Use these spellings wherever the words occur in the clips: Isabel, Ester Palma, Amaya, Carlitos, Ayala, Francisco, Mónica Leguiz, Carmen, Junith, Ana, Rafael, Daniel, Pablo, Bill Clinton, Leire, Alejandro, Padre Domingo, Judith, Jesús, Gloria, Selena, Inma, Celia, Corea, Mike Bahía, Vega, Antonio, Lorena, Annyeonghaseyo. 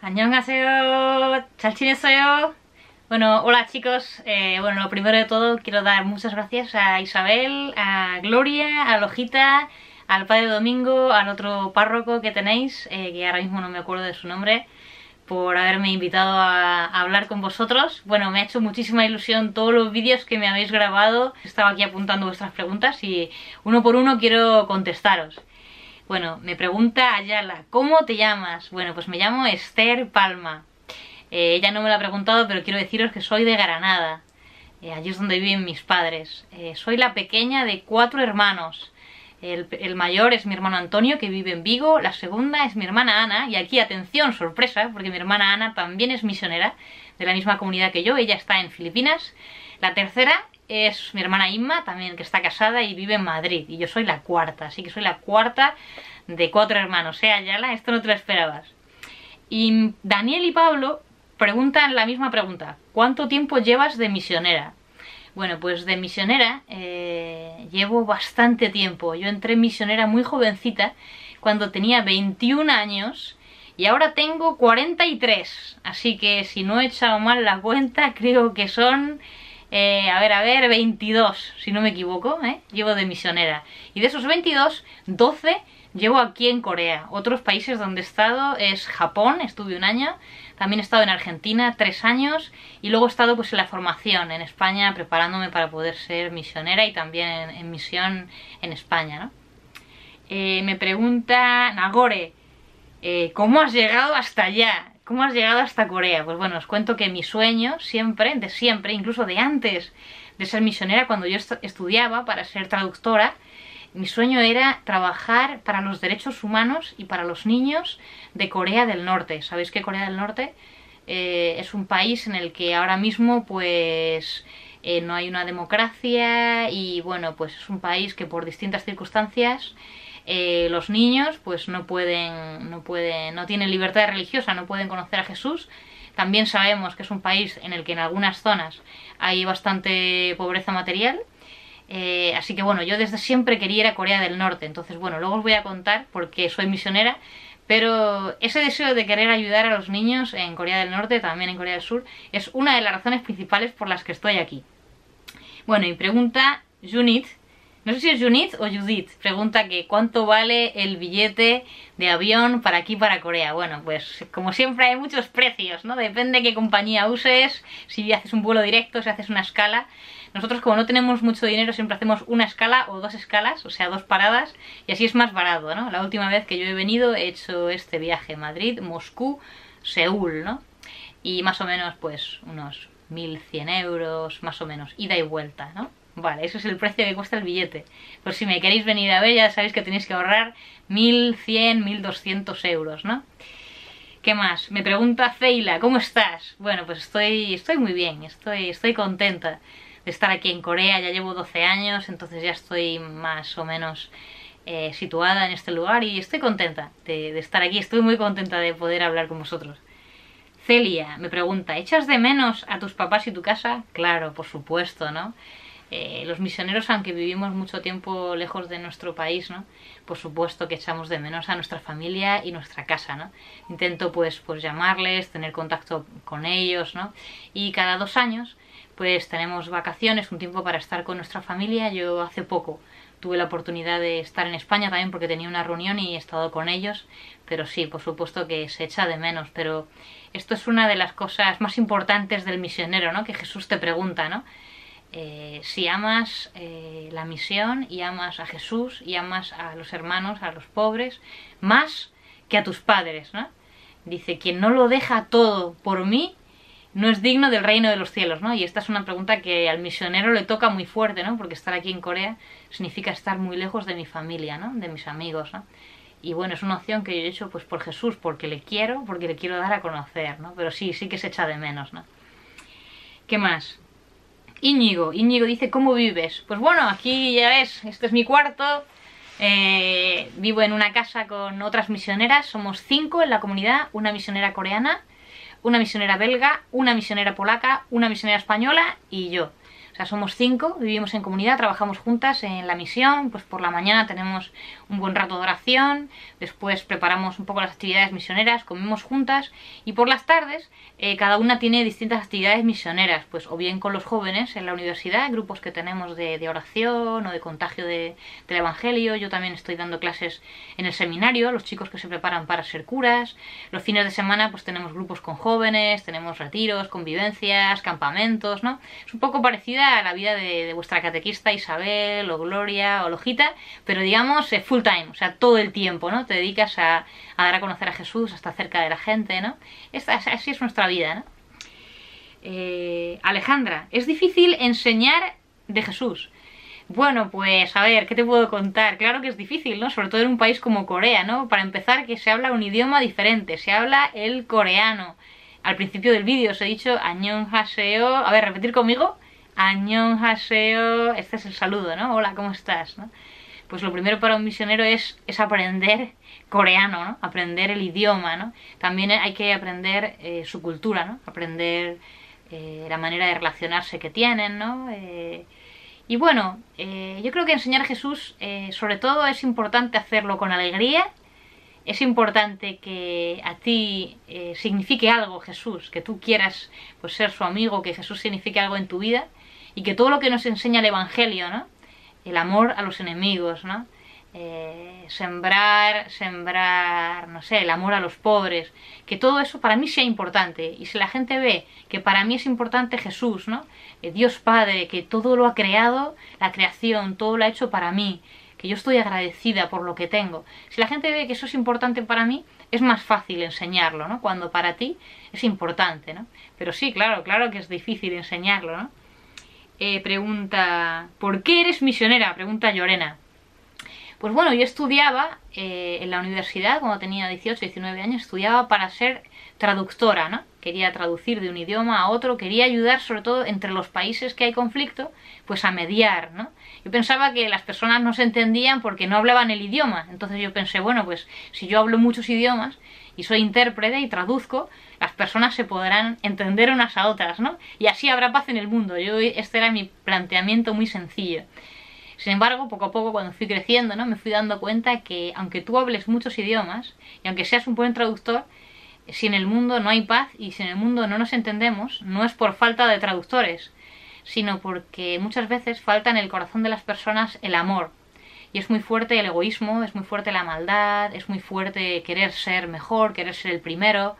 Annyeonghaseyo, 잘 지냈어요? Bueno, hola chicos, bueno, lo primero de todo quiero dar muchas gracias a Isabel, a Gloria, a Lojita, al Padre Domingo, al otro párroco que tenéis, que ahora mismo no me acuerdo de su nombre, por haberme invitado a hablar con vosotros. Bueno, me ha hecho muchísima ilusión todos los vídeos que me habéis grabado. Estaba aquí apuntando vuestras preguntas y uno por uno quiero contestaros. Bueno, me pregunta Ayala, ¿cómo te llamas? Bueno, pues me llamo Ester Palma. Ella no me lo ha preguntado, pero quiero deciros que soy de Granada. Allí es donde viven mis padres. Soy la pequeña de 4 hermanos. El mayor es mi hermano Antonio, que vive en Vigo. La segunda es mi hermana Ana. Y aquí, atención, sorpresa, porque mi hermana Ana también es misionera de la misma comunidad que yo. Ella está en Filipinas. La tercera es mi hermana Inma, también, que está casada y vive en Madrid. Y yo soy la cuarta, así que soy la cuarta de 4 hermanos. Ayala, esto no te lo esperabas. Y Daniel y Pablo preguntan la misma pregunta. ¿Cuánto tiempo llevas de misionera? Bueno, pues de misionera llevo bastante tiempo. Yo entré misionera muy jovencita, cuando tenía 21 años, y ahora tengo 43. Así que si no he echado mal la cuenta, creo que son, 22, si no me equivoco, llevo de misionera. Y de esos 22, 12 llevo aquí en Corea. Otros países donde he estado es Japón, estuve un año. También he estado en Argentina 3 años y luego he estado pues en la formación en España preparándome para poder ser misionera y también en misión en España, ¿no? Me pregunta Nagore, ¿cómo has llegado hasta allá? ¿Cómo has llegado hasta Corea? Pues bueno, os cuento que mi sueño siempre, incluso de antes de ser misionera, cuando yo estudiaba para ser traductora, mi sueño era trabajar para los derechos humanos y para los niños de Corea del Norte. Sabéis que Corea del Norte es un país en el que ahora mismo pues no hay una democracia y bueno, pues es un país que por distintas circunstancias los niños pues no tienen libertad religiosa, no pueden conocer a Jesús. También sabemos que es un país en el que en algunas zonas hay bastante pobreza material. Así que bueno, yo desde siempre quería ir a Corea del Norte. Entonces bueno, luego os voy a contar porque soy misionera, pero ese deseo de querer ayudar a los niños en Corea del Norte, también en Corea del Sur, es una de las razones principales por las que estoy aquí. Bueno, y pregunta Junith, no sé si es Junith o Judith, pregunta que ¿cuánto vale el billete de avión para aquí, para Corea? Bueno, pues como siempre hay muchos precios, ¿no? Depende qué compañía uses, si haces un vuelo directo, si haces una escala. Nosotros como no tenemos mucho dinero siempre hacemos una escala o 2 escalas, o sea 2 paradas, y así es más barato, ¿no? La última vez que yo he venido he hecho este viaje, Madrid, Moscú, Seúl, ¿no? Y más o menos pues unos 1.100 euros, más o menos, ida y vuelta, ¿no? Vale, eso es el precio que cuesta el billete. Por si me queréis venir a ver, ya sabéis que tenéis que ahorrar 1.100, 1.200 euros, ¿no? ¿Qué más? Me pregunta Celia, ¿cómo estás? Bueno, pues estoy muy bien, estoy contenta de estar aquí en Corea. Ya llevo 12 años, entonces ya estoy más o menos situada en este lugar y estoy contenta de estar aquí. Estoy muy contenta de poder hablar con vosotros. Celia me pregunta, ¿echas de menos a tus papás y tu casa? Claro, por supuesto, ¿no? Los misioneros, aunque vivimos mucho tiempo lejos de nuestro país, ¿no? Por supuesto que echamos de menos a nuestra familia y nuestra casa, ¿no? Intento pues llamarles, tener contacto con ellos, ¿no? Y cada 2 años pues tenemos vacaciones, un tiempo para estar con nuestra familia. Yo hace poco tuve la oportunidad de estar en España también porque tenía una reunión y he estado con ellos, pero sí, por supuesto que se echa de menos, pero esto es una de las cosas más importantes del misionero, ¿no? Que Jesús te pregunta, ¿no? Si amas la misión y amas a Jesús y amas a los hermanos, a los pobres, más que a tus padres, ¿no? Dice, quien no lo deja todo por mí no es digno del reino de los cielos, ¿no? Y esta es una pregunta que al misionero le toca muy fuerte, ¿no? Porque estar aquí en Corea significa estar muy lejos de mi familia, ¿no? De mis amigos, ¿no? Y bueno, es una opción que yo he hecho pues por Jesús, porque le quiero dar a conocer, ¿no? Pero sí, sí que se echa de menos, ¿no? ¿Qué más? Íñigo dice, ¿cómo vives? Pues bueno, aquí ya ves, este es mi cuarto. Vivo en una casa con otras misioneras, somos 5 en la comunidad, una misionera coreana, una misionera belga, una misionera polaca, una misionera española y yo. O sea, somos 5, vivimos en comunidad, trabajamos juntas en la misión, pues por la mañana tenemos un buen rato de oración, después preparamos un poco las actividades misioneras, comemos juntas y por las tardes cada una tiene distintas actividades misioneras, pues o bien con los jóvenes en la universidad, grupos que tenemos de oración o de contagio del evangelio. Yo también estoy dando clases en el seminario, los chicos que se preparan para ser curas. Los fines de semana pues tenemos grupos con jóvenes, tenemos retiros, convivencias, campamentos, ¿no? Es un poco parecida a la vida de vuestra catequista Isabel o Gloria o Lojita, pero digamos full time, o sea, todo el tiempo, ¿no? Te dedicas a dar a conocer a Jesús, a estar cerca de la gente, ¿no? Así es nuestra vida, ¿no? Alejandra, es difícil enseñar de Jesús. Bueno, pues a ver, ¿qué te puedo contar? Claro que es difícil, ¿no? Sobre todo en un país como Corea, ¿no? Para empezar, que se habla un idioma diferente, se habla el coreano. Al principio del vídeo os he dicho Annyeonghaseyo. A ver, repetir conmigo. Annyeonghaseyo. Este es el saludo, ¿no? Hola, ¿cómo estás? ¿No? Pues lo primero para un misionero es aprender coreano, ¿no? Aprender el idioma, ¿no? También hay que aprender su cultura, ¿no? Aprender la manera de relacionarse que tienen, ¿no? Y bueno, yo creo que enseñar a Jesús, sobre todo, es importante hacerlo con alegría. Es importante que a ti signifique algo Jesús, que tú quieras pues, ser su amigo, que Jesús signifique algo en tu vida. Y que todo lo que nos enseña el Evangelio, ¿no? El amor a los enemigos, ¿no? Sembrar, no sé, el amor a los pobres. Que todo eso para mí sea importante. Y si la gente ve que para mí es importante Jesús, ¿no? Dios Padre, que todo lo ha creado, la creación, todo lo ha hecho para mí, que yo estoy agradecida por lo que tengo. Si la gente ve que eso es importante para mí, es más fácil enseñarlo, ¿no? Cuando para ti es importante, ¿no? Pero sí, claro, claro que es difícil enseñarlo, ¿no? Pregunta, ¿por qué eres misionera? Pregunta Lorena. Pues bueno, yo estudiaba en la universidad, cuando tenía 18, 19 años, estudiaba para ser traductora, ¿no? Quería traducir de un idioma a otro, quería ayudar sobre todo entre los países que hay conflicto, pues a mediar, ¿no? Yo pensaba que las personas no se entendían porque no hablaban el idioma, entonces yo pensé, bueno, pues si yo hablo muchos idiomas y soy intérprete y traduzco, las personas se podrán entender unas a otras, ¿no? Y así habrá paz en el mundo. Este era mi planteamiento muy sencillo. Sin embargo, poco a poco, cuando fui creciendo, ¿no? Me fui dando cuenta que aunque tú hables muchos idiomas y aunque seas un buen traductor, si en el mundo no hay paz y si en el mundo no nos entendemos, no es por falta de traductores, sino porque muchas veces falta en el corazón de las personas el amor. Y es muy fuerte el egoísmo, es muy fuerte la maldad, es muy fuerte querer ser mejor, querer ser el primero.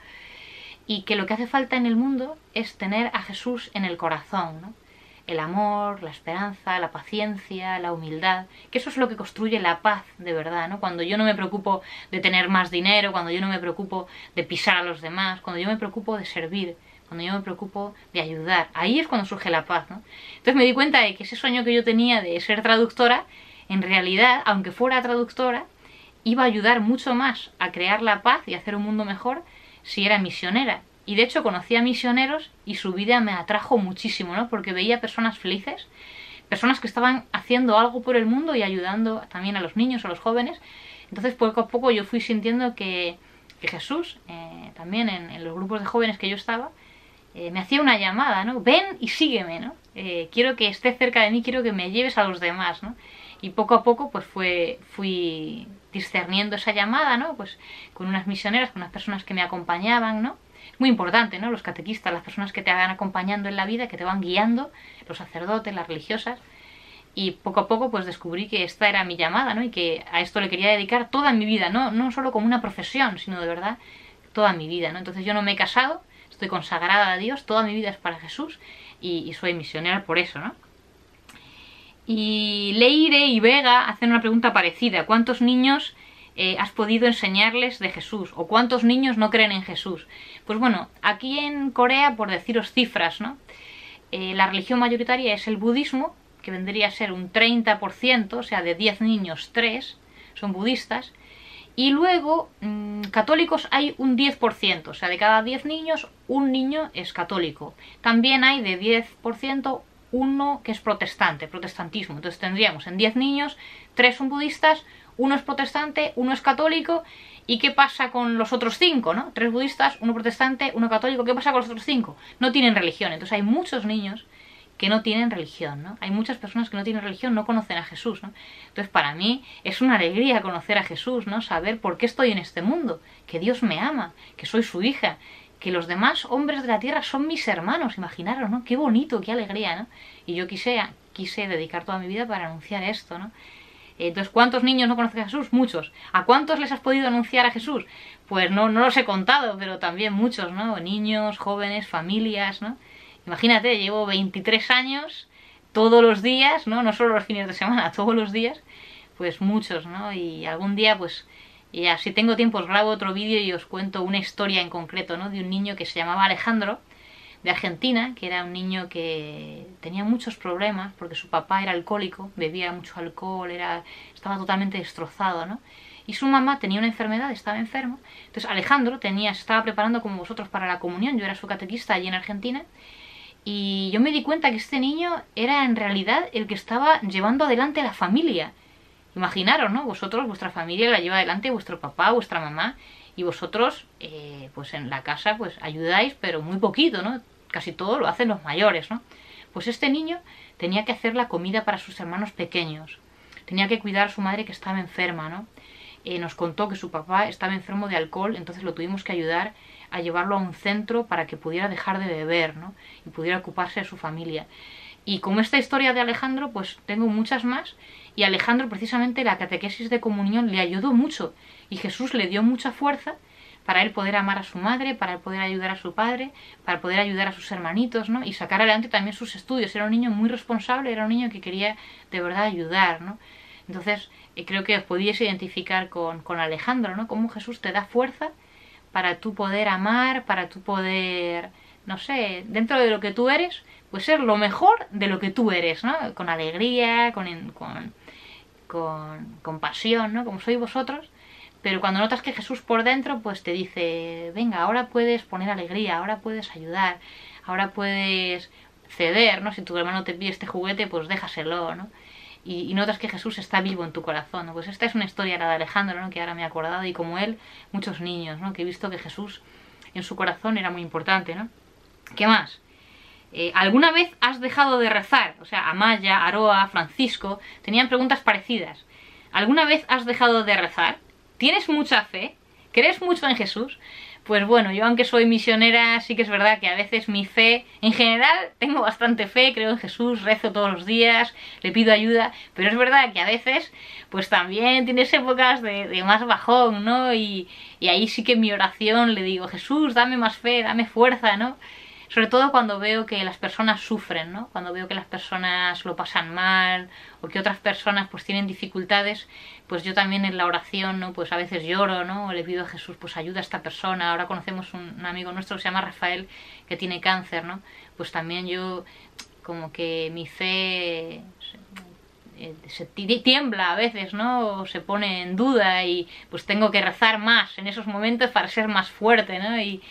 Y que lo que hace falta en el mundo es tener a Jesús en el corazón, ¿no? El amor, la esperanza, la paciencia, la humildad, que eso es lo que construye la paz de verdad, ¿no? Cuando yo no me preocupo de tener más dinero, cuando yo no me preocupo de pisar a los demás, cuando yo me preocupo de servir, cuando yo me preocupo de ayudar, ahí es cuando surge la paz, ¿no? Entonces me di cuenta de que ese sueño que yo tenía de ser traductora, en realidad, aunque fuera traductora, iba a ayudar mucho más a crear la paz y a hacer un mundo mejor si era misionera. Y de hecho conocí a misioneros y su vida me atrajo muchísimo, ¿no? Porque veía personas felices, personas que estaban haciendo algo por el mundo y ayudando también a los niños, a los jóvenes. Entonces poco a poco yo fui sintiendo que Jesús, también en los grupos de jóvenes que yo estaba, me hacía una llamada, ¿no? Ven y sígueme, ¿no? Quiero que estés cerca de mí, quiero que me lleves a los demás, ¿no? Y poco a poco pues fui discerniendo esa llamada, ¿no? Pues con unas misioneras, con unas personas que me acompañaban, ¿no? Muy importante, ¿no? Los catequistas, las personas que te van acompañando en la vida, que te van guiando, los sacerdotes, las religiosas. Y poco a poco pues descubrí que esta era mi llamada, ¿no? Y que a esto le quería dedicar toda mi vida, no solo como una profesión, sino de verdad toda mi vida, ¿no? Entonces yo no me he casado, estoy consagrada a Dios, toda mi vida es para Jesús y soy misionera por eso, ¿no? Y Leire y Vega hacen una pregunta parecida. ¿Cuántos niños has podido enseñarles de Jesús? ¿O cuántos niños no creen en Jesús? Pues bueno, aquí en Corea, por deciros cifras, ¿no? La religión mayoritaria es el budismo, que vendría a ser un 30%, o sea, de 10 niños, 3 son budistas. Y luego, católicos hay un 10%, o sea, de cada 10 niños, un niño es católico. También hay de 10% uno que es protestante, protestantismo. Entonces tendríamos en 10 niños, 3 son budistas, uno es protestante, uno es católico. ¿Y qué pasa con los otros 5, no? 3 budistas, uno protestante, uno católico. ¿Qué pasa con los otros 5? No tienen religión. Entonces hay muchos niños que no tienen religión, ¿no? Hay muchas personas que no tienen religión, no conocen a Jesús, ¿no? Entonces para mí es una alegría conocer a Jesús, ¿no? Saber por qué estoy en este mundo, que Dios me ama, que soy su hija, que los demás hombres de la tierra son mis hermanos, imaginaros, ¿no? Qué bonito, qué alegría, ¿no? Y yo quise dedicar toda mi vida para anunciar esto, ¿no? Entonces, ¿cuántos niños no conocen a Jesús? Muchos. ¿A cuántos les has podido anunciar a Jesús? Pues no los he contado, pero también muchos, ¿no? Niños, jóvenes, familias, ¿no? Imagínate, llevo 23 años, todos los días, ¿no? No solo los fines de semana, todos los días, pues muchos, ¿no? Y algún día, pues, ya si tengo tiempo, os grabo otro vídeo y os cuento una historia en concreto, ¿no? De un niño que se llamaba Alejandro, de Argentina, que era un niño que tenía muchos problemas porque su papá era alcohólico, bebía mucho alcohol, estaba totalmente destrozado, ¿no? Y su mamá tenía una enfermedad, estaba enferma. Entonces Alejandro se estaba preparando como vosotros para la comunión, yo era su catequista allí en Argentina, y yo me di cuenta que este niño era en realidad el que estaba llevando adelante a la familia. Imaginaros, ¿no? Vosotros, vuestra familia la lleva adelante, vuestro papá, vuestra mamá, y vosotros, pues en la casa, pues ayudáis, pero muy poquito, ¿no? Casi todo lo hacen los mayores, ¿no? Pues este niño tenía que hacer la comida para sus hermanos pequeños, tenía que cuidar a su madre que estaba enferma, ¿no? Nos contó que su papá estaba enfermo de alcohol, entonces lo tuvimos que ayudar a llevarlo a un centro para que pudiera dejar de beber, ¿no? Y pudiera ocuparse de su familia. Y como esta historia de Alejandro, pues tengo muchas más. Y Alejandro, precisamente, la catequesis de comunión le ayudó mucho. Y Jesús le dio mucha fuerza para él poder amar a su madre, para él poder ayudar a su padre, para poder ayudar a sus hermanitos, ¿no? Y sacar adelante también sus estudios. Era un niño muy responsable, era un niño que quería de verdad ayudar, ¿no? Entonces, creo que os podíais identificar con Alejandro, ¿no? Cómo Jesús te da fuerza para tú poder amar, para tú poder, no sé, dentro de lo que tú eres, pues ser lo mejor de lo que tú eres, ¿no? Con alegría, con pasión, ¿no? Como sois vosotros. Pero cuando notas que Jesús por dentro, pues te dice, venga, ahora puedes poner alegría, ahora puedes ayudar, ahora puedes ceder, ¿no? Si tu hermano te pide este juguete, pues déjaselo, ¿no? Y notas que Jesús está vivo en tu corazón, ¿no? Pues esta es una historia, la de Alejandro, ¿no? Que ahora me he acordado, y como él, muchos niños, ¿no? Que he visto que Jesús en su corazón era muy importante, ¿no? ¿Qué más? ¿Alguna vez has dejado de rezar? O sea, Amaya, Aroa, Francisco, tenían preguntas parecidas. ¿Alguna vez has dejado de rezar? ¿Tienes mucha fe? ¿Crees mucho en Jesús? Pues bueno, yo aunque soy misionera, sí que es verdad que a veces mi fe, en general, tengo bastante fe, creo en Jesús, rezo todos los días, le pido ayuda, pero es verdad que a veces, pues también tienes épocas de más bajón, ¿no? Y ahí sí que en mi oración le digo, Jesús, dame más fe, dame fuerza, ¿no? Sobre todo cuando veo que las personas sufren, ¿no? Cuando veo que las personas lo pasan mal, o que otras personas pues tienen dificultades, pues yo también en la oración, ¿no? Pues a veces lloro, ¿no? O le pido a Jesús, pues ayuda a esta persona. Ahora conocemos un amigo nuestro que se llama Rafael, que tiene cáncer, ¿no? Pues también yo, como que mi fe se tiembla a veces, ¿no? O se pone en duda, y pues tengo que rezar más en esos momentos para ser más fuerte, ¿no? Y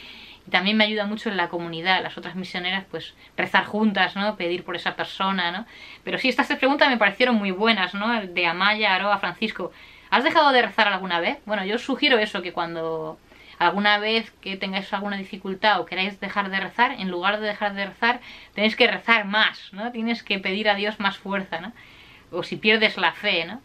también me ayuda mucho en la comunidad, las otras misioneras, pues rezar juntas, ¿no? Pedir por esa persona, ¿no? Pero sí, estas tres preguntas me parecieron muy buenas, ¿no? De Amaya, Aroa, Francisco. ¿Has dejado de rezar alguna vez? Bueno, yo os sugiero eso, que cuando alguna vez que tengáis alguna dificultad o queráis dejar de rezar, en lugar de dejar de rezar, tenéis que rezar más, ¿no? Tienes que pedir a Dios más fuerza, ¿no? O si pierdes la fe, ¿no?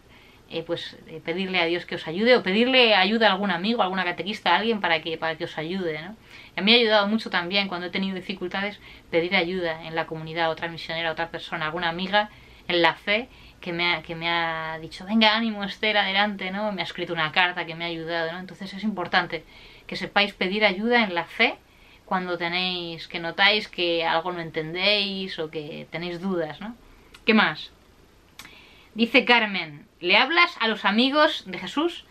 Pues pedirle a Dios que os ayude, o pedirle ayuda a algún amigo, a alguna catequista, a alguien para que os ayude, ¿no? Y a mí me ha ayudado mucho también cuando he tenido dificultades pedir ayuda en la comunidad, a otra misionera, a otra persona, a alguna amiga en la fe que me ha dicho, venga, ánimo, Ester, adelante, ¿no? Me ha escrito una carta que me ha ayudado, ¿no? Entonces es importante que sepáis pedir ayuda en la fe cuando que notáis que algo no entendéis o que tenéis dudas, ¿no? ¿Qué más? Dice Carmen, ¿le hablas a los amigos de Jesús?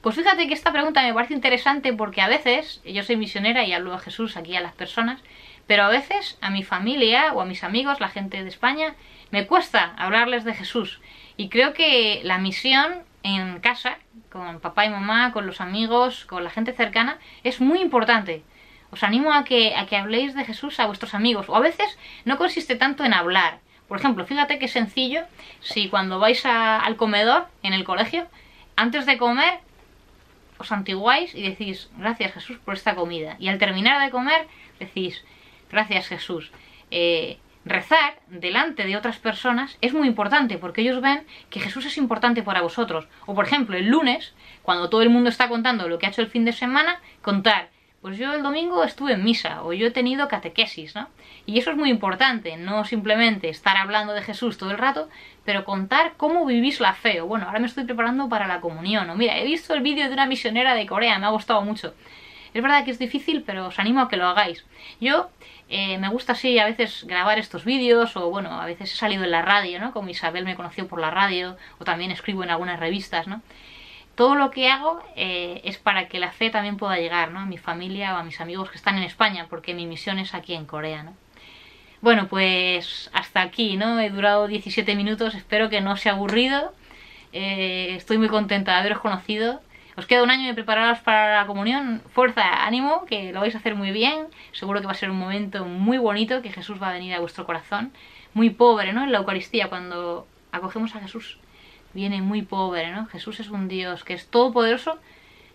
Pues fíjate que esta pregunta me parece interesante porque a veces, yo soy misionera y hablo a Jesús aquí a las personas, pero a veces a mi familia o a mis amigos, la gente de España, me cuesta hablarles de Jesús. Y creo que la misión en casa, con papá y mamá, con los amigos, con la gente cercana, es muy importante. Os animo a que habléis de Jesús a vuestros amigos. O a veces no consiste tanto en hablar. Por ejemplo, fíjate qué sencillo, si cuando vais al comedor en el colegio, antes de comer os santiguáis y decís, gracias Jesús por esta comida. Y al terminar de comer decís, gracias Jesús, Rezar delante de otras personas es muy importante porque ellos ven que Jesús es importante para vosotros. O por ejemplo, el lunes, cuando todo el mundo está contando lo que ha hecho el fin de semana, contar: pues yo el domingo estuve en misa, o yo he tenido catequesis, ¿no? Y eso es muy importante, no simplemente estar hablando de Jesús todo el rato, pero contar cómo vivís la fe. O bueno, ahora me estoy preparando para la comunión, o mira, he visto el vídeo de una misionera de Corea, me ha gustado mucho. Es verdad que es difícil, pero os animo a que lo hagáis. Yo me gusta así a veces grabar estos vídeos, o bueno, a veces he salido en la radio, ¿no? Como Isabel me conoció por la radio, o también escribo en algunas revistas, ¿no? Todo lo que hago es para que la fe también pueda llegar, ¿no?, a mi familia o a mis amigos que están en España, porque mi misión es aquí en Corea, ¿no? Bueno, pues hasta aquí, ¿no? He durado 17 minutos, espero que no os haya aburrido. Estoy muy contenta de haberos conocido. Os queda un año de prepararos para la comunión. Fuerza, ánimo, que lo vais a hacer muy bien. Seguro que va a ser un momento muy bonito, que Jesús va a venir a vuestro corazón. Muy pobre, ¿no? En la Eucaristía, cuando acogemos a Jesús, viene muy pobre, ¿no? Jesús es un Dios que es todopoderoso,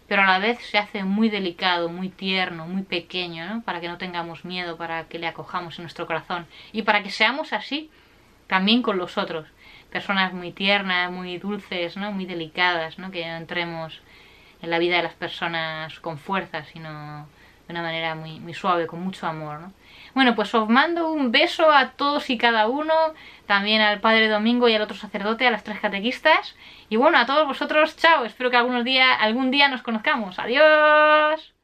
pero a la vez se hace muy delicado, muy tierno, muy pequeño, ¿no? Para que no tengamos miedo, para que le acojamos en nuestro corazón. Y para que seamos así también con los otros. Personas muy tiernas, muy dulces, ¿no? Muy delicadas, ¿no? Que no entremos en la vida de las personas con fuerza, sino de una manera muy, muy suave, con mucho amor, ¿no? Bueno, pues os mando un beso a todos y cada uno, también al Padre Domingo y al otro sacerdote, a las tres catequistas, y bueno, a todos vosotros, chao, espero que algún día nos conozcamos, adiós.